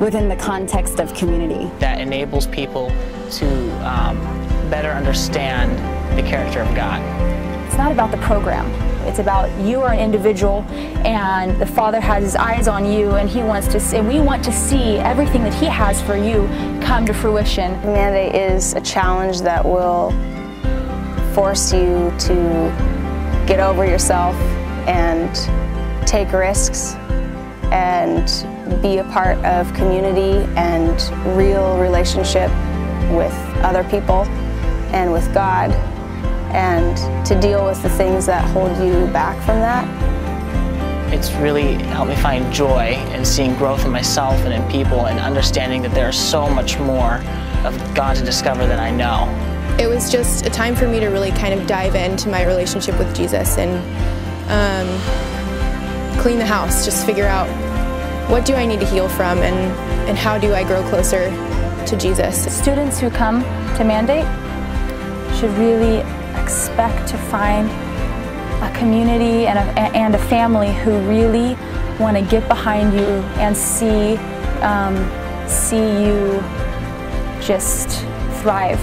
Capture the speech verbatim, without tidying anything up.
within the context of community. That enables people to um, better understand the character of God. It's not about the program. It's about you are an individual, and the Father has His eyes on you, and He wants to, and we want to see everything that He has for you come to fruition. The Mandate is a challenge that will force you to get over yourself and take risks and be a part of community and real relationship with other people and with God, and to deal with the things that hold you back from that. It's really helped me find joy in seeing growth in myself and in people, and understanding that there is so much more of God to discover than I know. It was just a time for me to really kind of dive into my relationship with Jesus and um, clean the house, just figure out what do I need to heal from, and, and how do I grow closer to Jesus. Students who come to Mandate should really expect to find a community and a, and a family who really want to get behind you and see, um, see you just thrive.